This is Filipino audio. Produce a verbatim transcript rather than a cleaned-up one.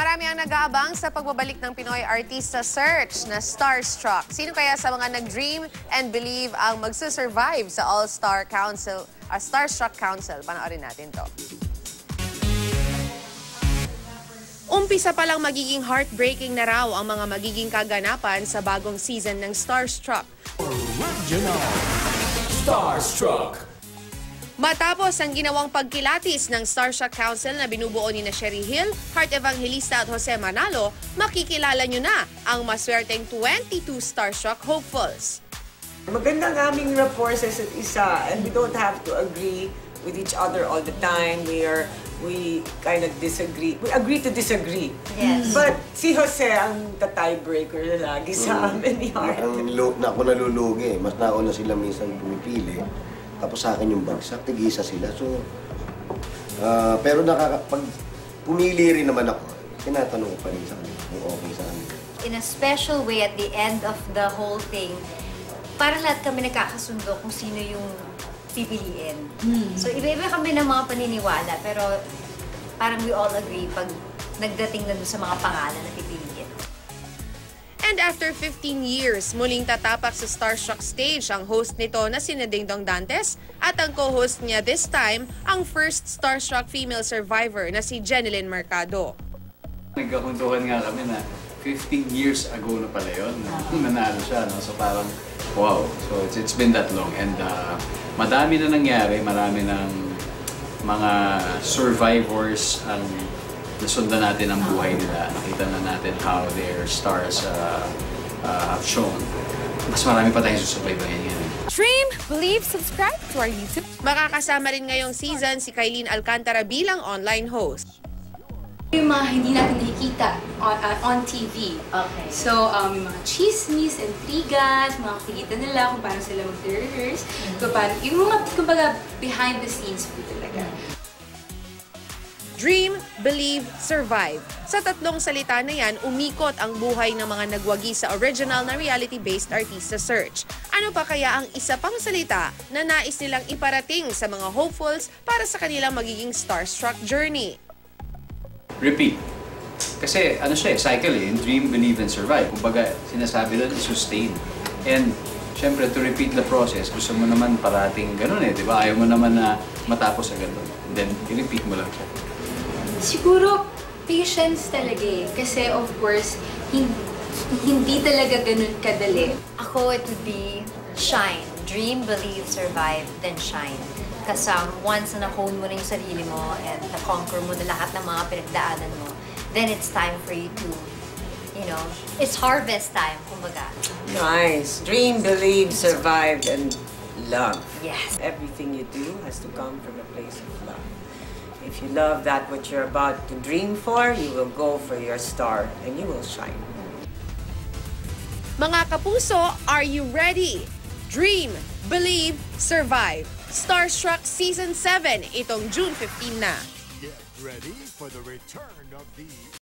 Marami ang nag-aabang sa pagbabalik ng Pinoy Artista Search na Starstruck. Sino kaya sa mga nag-dream and believe ang magsusurvive sa All-Star Council, uh, Starstruck Council? Panoorin natin to. Umpisa pa lang magiging heartbreaking na raw ang mga magiging kaganapan sa bagong season ng Starstruck. Original Starstruck. Matapos ang ginawang pagkilatis ng Starstruck Council na binubuo ni na Cherie Gil, Heart Evangelista at Jose Manalo, makikilala nyo na ang maswerteng twenty-two Starstruck hopefuls. Maganda ng aming rapport sa isa't isa, and we don't have to agree with each other all the time. We are, we kind of disagree. We agree to disagree. Yes. But si Jose ang tiebreaker na lagi sa amin ni Heart. Ang loob na ako nalulugi, mas nauna sila minsan pumipili. Tapos sa akin yung bagsak, tig-isa sila. So, uh, pero nakakapag pumili rin naman ako, tinatanong pa rin sa kanila kung okay sa kanila. In a special way, at the end of the whole thing, parang lahat kami nakakasundo kung sino yung pipiliin. Hmm. So, iba-iba kami ng mga paniniwala, pero parang we all agree pag nagdating na doon sa mga pangalan na pipiliin. And after fifteen years, muling tatapak sa Starstruck stage ang host nito na si Dingdong Dantes at ang co-host niya this time, ang first Starstruck female survivor na si Janelin Mercado. Nagkakuntuhan nga kami na fifteen years ago na pala yun, nanalo siya. No? So parang, wow, so it's, it's been that long. And uh, madami na nangyari, marami ng mga survivors ang nasundan natin ang buhay nila, nakita na natin how their stars uh, uh, have shown. Mas marami pa tayong susubaybayan yan. Dream, believe, subscribe to our YouTube. Makakasama rin ngayong season si Kailin Alcantara bilang online host. Yung mga hindi natin nakikita on, uh, on T V. Okay. So, um, yung mga chismis, intrigas, mga kikita nila kung paano sila mag-rehearse, kung paano, yung mga, kumbaga, behind the scenes po talaga. Dream, believe, survive. Sa tatlong salita na yan, umikot ang buhay ng mga nagwagi sa original na reality-based artista search. Ano pa kaya ang isa pang salita na nais nilang iparating sa mga hopefuls para sa kanilang magiging Starstruck journey? Repeat. Kasi ano siya eh, cycle eh, dream, believe, and survive. Kumbaga, sinasabi doon, sustain. And siyempre, to repeat the process, gusto mo naman parating ganun eh, di ba? Ayaw mo naman na matapos agad doon. Then, i-repeat mo lang siya. Siguro, patience talaga eh. Kasi, of course, hindi, hindi talaga ganun kadali. Ako, it would be shine. Dream, believe, survive, then shine. Kasi once na na-hone mo na yung sarili mo and na-conquer mo na lahat ng mga pinagdaanan mo, then it's time for you to, you know, it's harvest time, kumbaga. Nice. Dream, believe, survive, and love. Yes. Everything you do has to come from a place of love. If you love that, what you're about to dream for, you will go for your star and you will shine. Mga kapuso, are you ready? Dream, believe, survive. Starstruck Season seven, itong June fifteenth na. Get ready for the return of the...